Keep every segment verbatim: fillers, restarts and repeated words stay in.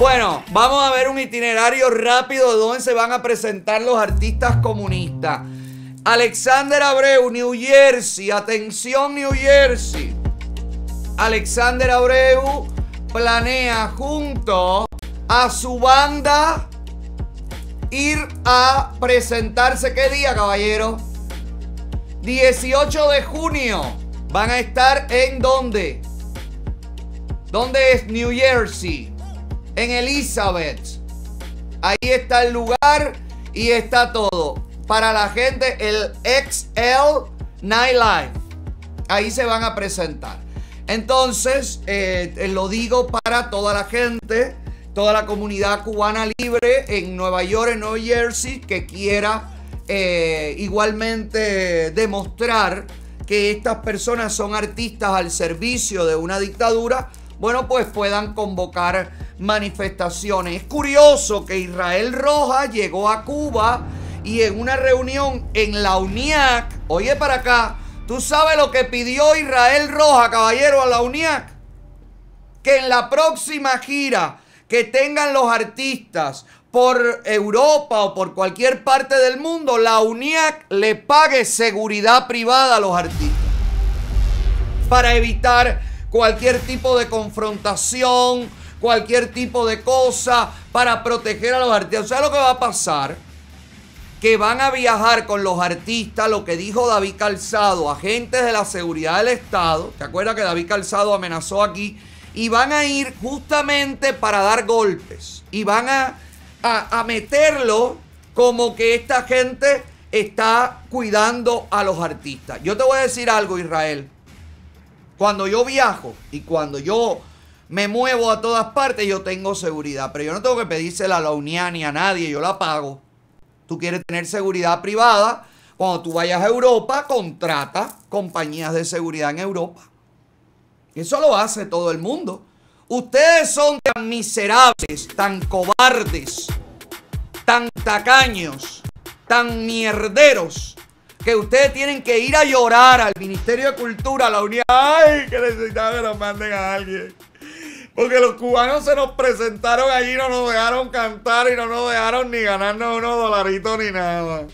Bueno, vamos a ver un itinerario rápido de dónde se van a presentar los artistas comunistas. Alexander Abreu, New Jersey. Atención, New Jersey. Alexander Abreu planea junto a su banda ir a presentarse. ¿Qué día, caballero? dieciocho de junio. Van a estar en ¿dónde? ¿Dónde es New Jersey? En Elizabeth. Ahí está el lugar y está todo. Para la gente, el X L Nightlife. Ahí se van a presentar. Entonces, eh, lo digo para toda la gente, toda la comunidad cubana libre en Nueva York, en Nueva Jersey, que quiera eh, igualmente demostrar que estas personas son artistas al servicio de una dictadura, bueno, pues puedan convocar manifestaciones. Es curioso que Israel Rojas llegó a Cuba y en una reunión en la UNEAC, oye para acá, ¿tú sabes lo que pidió Israel Rojas, caballero, a la UNEAC? Que en la próxima gira que tengan los artistas por Europa o por cualquier parte del mundo, la UNEAC le pague seguridad privada a los artistas para evitar cualquier tipo de confrontación, cualquier tipo de cosa, para proteger a los artistas. ¿Sabes lo que va a pasar? Que van a viajar con los artistas, lo que dijo David Calzado, agentes de la seguridad del Estado. ¿Te acuerdas que David Calzado amenazó aquí? Y van a ir justamente para dar golpes. Y van a, a, a meterlo como que esta gente está cuidando a los artistas. Yo te voy a decir algo, Israel. Cuando yo viajo y cuando yo me muevo a todas partes, yo tengo seguridad. Pero yo no tengo que pedírsela a la UNEAC ni a nadie. Yo la pago. Tú quieres tener seguridad privada. Cuando tú vayas a Europa, contrata compañías de seguridad en Europa. Eso lo hace todo el mundo. Ustedes son tan miserables, tan cobardes, tan tacaños, tan mierderos, que ustedes tienen que ir a llorar al Ministerio de Cultura, a la UNEAC. ¡Ay, que necesitaba que nos manden a alguien! Porque los cubanos se nos presentaron allí, no nos dejaron cantar y no nos dejaron ni ganarnos unos dolaritos ni nada.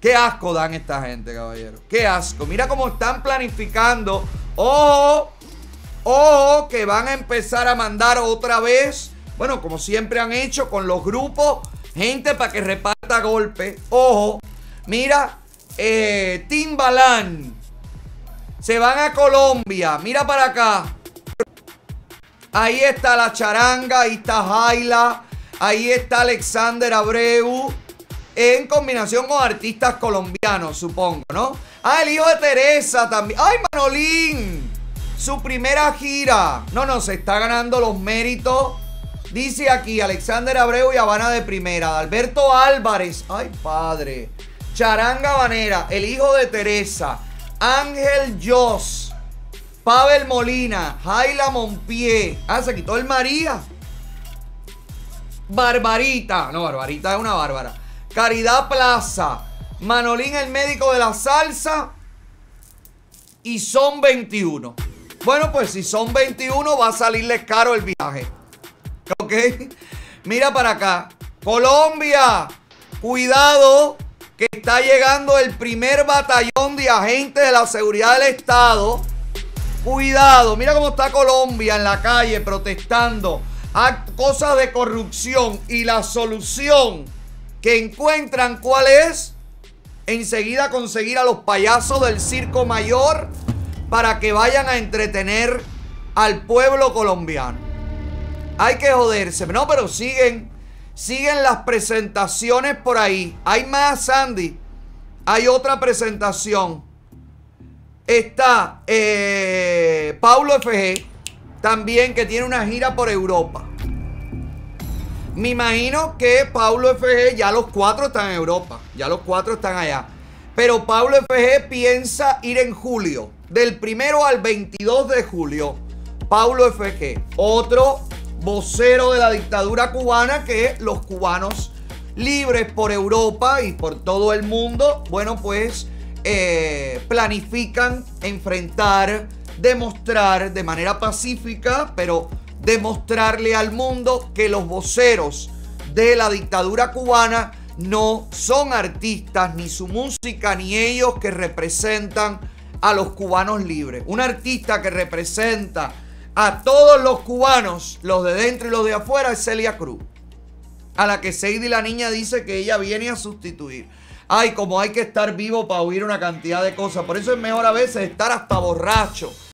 Qué asco dan esta gente, caballero. Qué asco. Mira cómo están planificando. Ojo, ojo, que van a empezar a mandar otra vez, bueno, como siempre han hecho con los grupos, gente para que reparta golpes. Ojo, mira, eh, Timbaland. Se van a Colombia. Mira para acá. Ahí está la Charanga, ahí está Haila, ahí está Alexander Abreu, en combinación con artistas colombianos, supongo, ¿no? Ah, el hijo de Teresa también. ¡Ay, Manolín! Su primera gira. No, no, se está ganando los méritos. Dice aquí, Alexander Abreu y Habana de Primera. Alberto Álvarez. ¡Ay, padre! Charanga Habanera, el hijo de Teresa. Ángel Joss. Pavel Molina, Haila Mompié. Ah, se quitó el María. Barbarita. No, Barbarita es una bárbara. Caridad Plaza. Manolín, el médico de la salsa. Y son veintiuno. Bueno, pues si son veintiuno va a salirles caro el viaje. ¿Ok? Mira para acá. Colombia. Cuidado que está llegando el primer batallón de agentes de la seguridad del Estado. Cuidado, mira cómo está Colombia en la calle protestando a cosas de corrupción, y la solución que encuentran, ¿cuál es? Enseguida conseguir a los payasos del Circo Mayor para que vayan a entretener al pueblo colombiano. Hay que joderse. No, pero siguen, siguen las presentaciones por ahí. Hay más, Sandy. Hay otra presentación. Está eh, Pablo F G también, que tiene una gira por Europa. Me imagino que Pablo F G, ya los cuatro están en Europa, ya los cuatro están allá. Pero Pablo F G piensa ir en julio, del primero al veintidós de julio. Pablo F G, otro vocero de la dictadura cubana, que los cubanos libres por Europa y por todo el mundo, bueno, pues Eh, planifican enfrentar, demostrar de manera pacífica, pero demostrarle al mundo que los voceros de la dictadura cubana no son artistas, ni su música, ni ellos que representan a los cubanos libres. Un artista que representa a todos los cubanos, los de dentro y los de afuera, es Celia Cruz, a la que Seidi la Niña dice que ella viene a sustituir. Ay, como hay que estar vivo para oír una cantidad de cosas. Por eso es mejor a veces estar hasta borracho